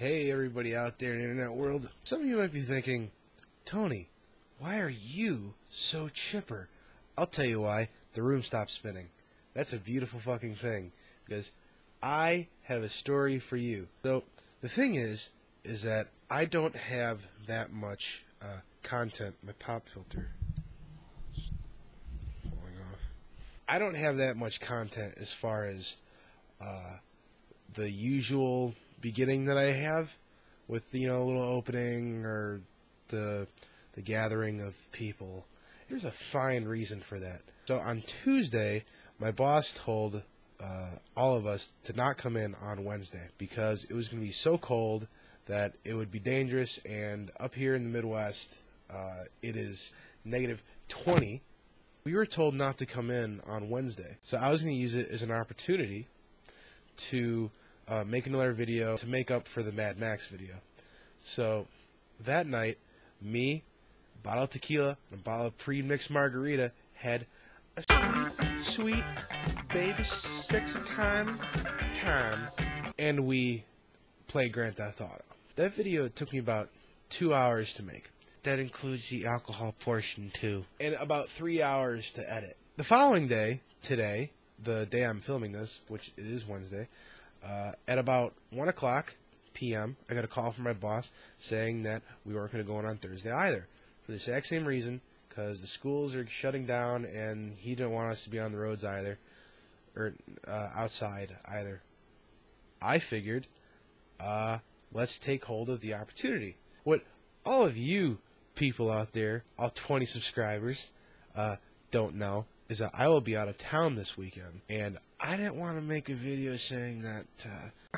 Hey everybody out there in the internet world, some of you might be thinking, Tony, why are you so chipper? I'll tell you why. The room stopped spinning. That's a beautiful fucking thing, because I have a story for you. So, the thing is that I don't have that much content. My pop filter is falling off. I don't have that much content as far as the usual beginning that I have with, you know, a little opening or the gathering of people. There's a fine reason for that. So on Tuesday, my boss told all of us to not come in on Wednesday because it was going to be so cold that it would be dangerous, and up here in the Midwest, it is -20. We were told not to come in on Wednesday. So I was going to use it as an opportunity to make another video to make up for the Mad Max video. So that night, me, a bottle of tequila, and a bottle of pre-mixed margarita had a sweet baby six time, and we played Grand Theft Auto. That video took me about 2 hours to make. That includes the alcohol portion too. And about 3 hours to edit. The following day, today, the day I'm filming this, which it is Wednesday, at about 1:00 p.m., I got a call from my boss saying that we weren't going to go in on Thursday either, for the exact same reason, because the schools are shutting down, and he didn't want us to be on the roads either, or outside either. I figured, let's take hold of the opportunity. What all of you people out there, all 20 subscribers, don't know is that I will be out of town this weekend, and I didn't want to make a video saying that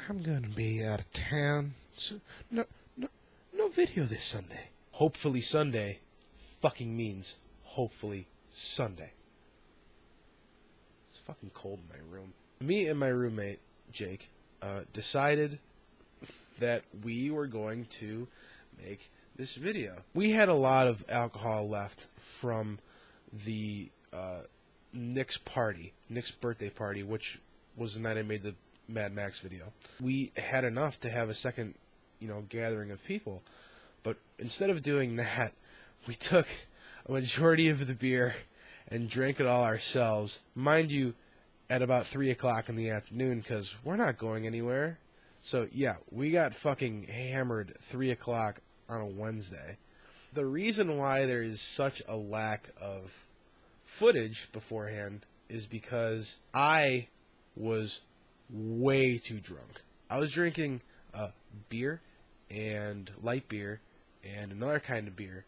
I'm gonna be out of town, so no video this Sunday. Hopefully Sunday fucking means hopefully Sunday. It's fucking cold in my room. Me and my roommate Jake decided that we were going to make this video. We had a lot of alcohol left from the Nick's birthday party, which was the night I made the Mad Max video. We had enough to have a second, you know, gathering of people, but instead of doing that, we took a majority of the beer and drank it all ourselves, mind you, at about 3:00 in the afternoon, because we're not going anywhere. So yeah, we got fucking hammered 3:00 on a Wednesday. The reason why there is such a lack of footage beforehand is because I was way too drunk. I was drinking beer and light beer and another kind of beer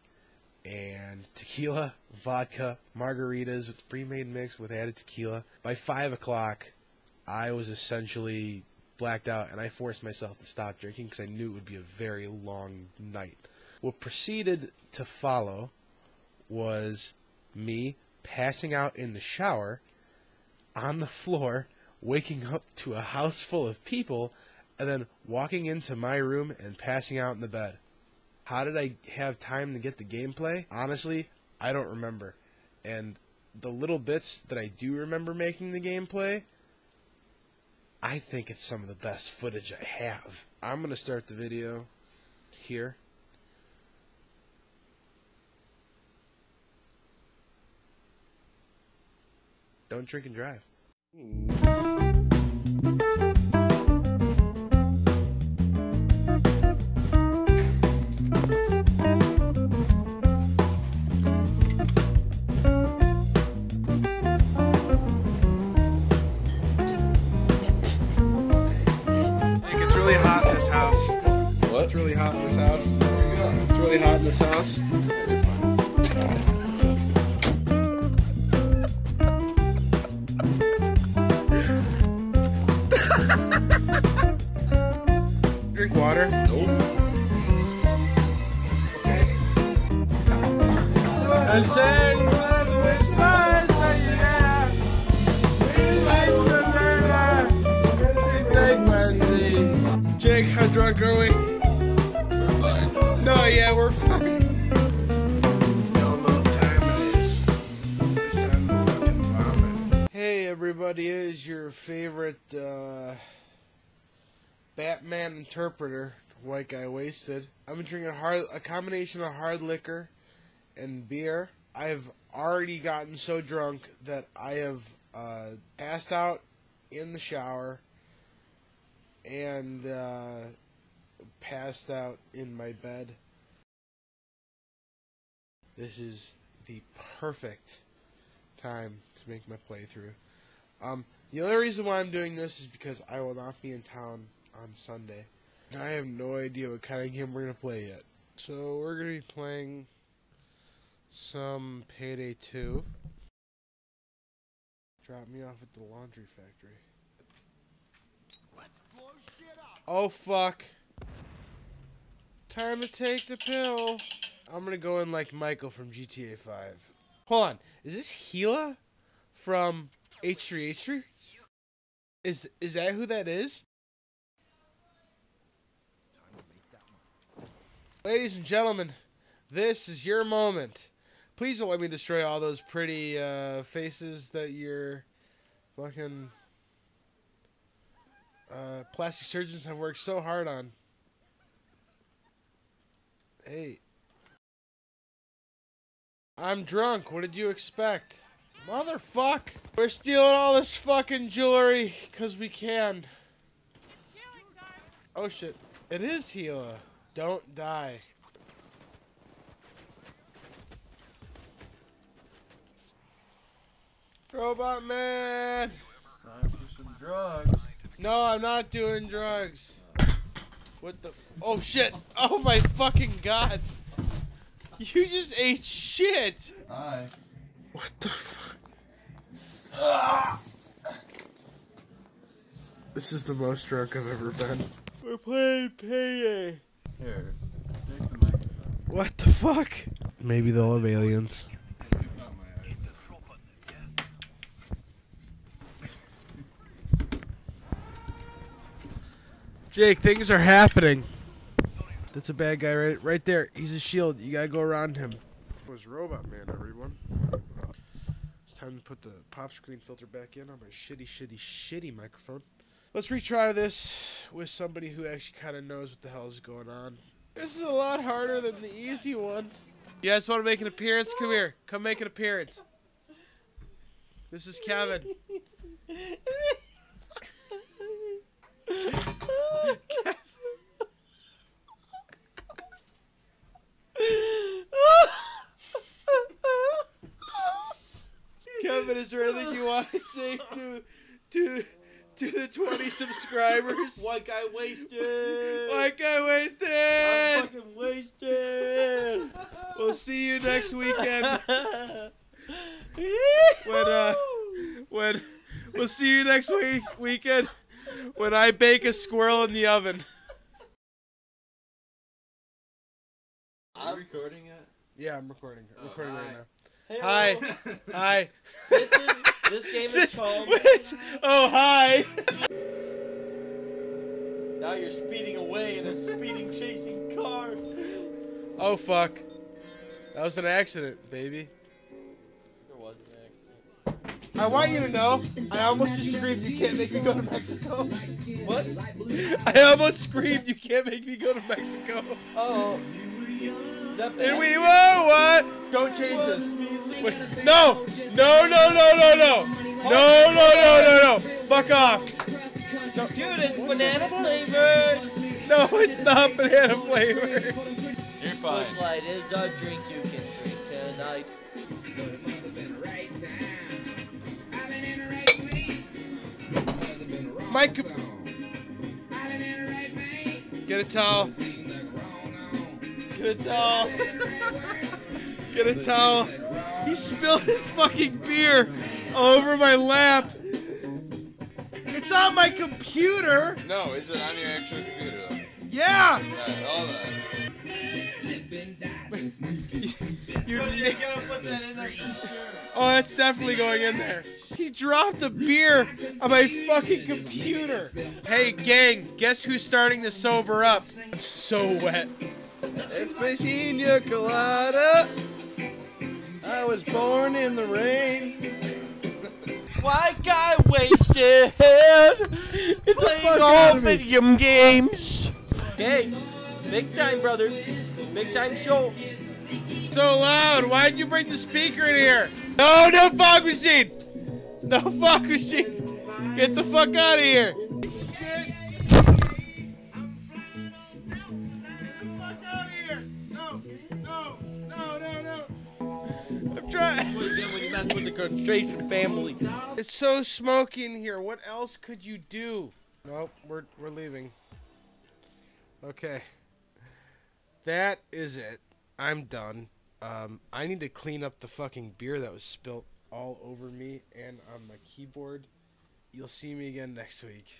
and tequila, vodka, margaritas with pre-made mix with added tequila. By 5:00, I was essentially blacked out, and I forced myself to stop drinking because I knew it would be a very long night. What proceeded to follow was me passing out in the shower, on the floor, waking up to a house full of people, and then walking into my room and passing out in the bed. How did I have time to get the gameplay? Honestly, I don't remember. And the little bits that I do remember making the gameplay, I think it's some of the best footage I have. I'm going to start the video here. Don't drink and drive. It's really hot in this house. What? It's really hot in this house. It's really hot in this house. Drink water? Nope. Okay. And sing for the whispers, yeah. We like the murder. We take mercy. Jake, how drunk are we? We're fine. No, yeah, we're fine. Y'all know what time it is. It's time to fucking vomit. Hey, everybody, is your favorite, Batman interpreter White Guy Wasted. I've been drinking a combination of hard liquor and beer. I've already gotten so drunk that I have passed out in the shower and passed out in my bed. This is the perfect time to make my playthrough. The only reason why I'm doing this is because I will not be in town on Sunday. And I have no idea what kind of game we're going to play yet. So we're going to be playing some Payday 2. Drop me off at the laundry factory. Let's blow shit up. Oh fuck. Time to take the pill. I'm going to go in like Michael from GTA 5. Hold on. Is this Gila from H3H3? Is that who that is? Ladies and gentlemen, this is your moment. Please don't let me destroy all those pretty faces that your fucking plastic surgeons have worked so hard on. Hey. I'm drunk. What did you expect? Motherfuck! We're stealing all this fucking jewelry because we can. Oh shit. It is Gila. Don't die. Robot man! Time for some drugs. No, I'm not doing drugs. What the? Oh shit! Oh my fucking god! You just ate shit! Hi. What the fuck? Ah! This is the most drunk I've ever been. We're playing Payday. Here, take the microphone. What the fuck? Maybe they'll have aliens. Jake, things are happening. That's a bad guy right there. He's a shield. You gotta go around him. It was Robot Man, everyone. It's time to put the pop screen filter back in on my shitty microphone. Let's retry this with somebody who actually kind of knows what the hell is going on. This is a lot harder than the easy one. You guys want to make an appearance? Come here. Come make an appearance. This is Kevin. Kevin. Kevin, is there anything you want to say to the 20 subscribers? White Guy Wasted! White Guy Wasted! I'm fucking wasted! We'll see you next weekend. when we'll see you next weekend when I bake a squirrel in the oven. Are you recording it? Yeah, I'm recording. Oh, recording right now. Hey, hi. Hi. This game is called... Wait. Oh, hi. Now you're speeding away in a speeding, chasing car. Oh, fuck. That was an accident, baby. There was an accident. I want you to know, I almost just screamed, you can't make me go to Mexico. What? I almost screamed, you can't make me go to Mexico. Oh. And we won't what? Don't change this. Wait. No! No! No! Fuck off! No. Dude, it's banana flavored! No, it's not banana flavored! You're fine. Bush Light is a drink you can drink tonight. Mike! Get a towel. Get a towel. Get a towel. He spilled his fucking beer over my lap. It's on my computer. No, is it on your actual computer though? Yeah. Right, all that. You're gonna put that in there. Oh, that's definitely going in there. He dropped a beer on my fucking computer. Hey, gang, guess who's starting to sober up? I'm so wet. It's Pina Colada. I was born in the rain. White Guy Wasted. Playing all video games. Okay. Big time, brother. Big time show. So loud. Why'd you bring the speaker in here? No, no fog machine. No fog machine. Get the fuck out of here. With the concentration family. It's so smoky in here. What else could you do? Nope, we're leaving. Okay. That is it. I'm done. I need to clean up the fucking beer that was spilt all over me and on my keyboard. You'll see me again next week.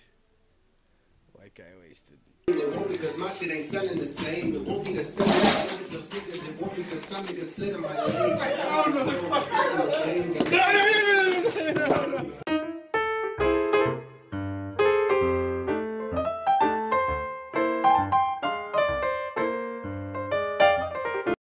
White Guy Wasted. It won't be because my shit ain't selling the same. It won't be the same. It won't be because some niggas sit in my lane. No, no, no, no, no, no, no, no.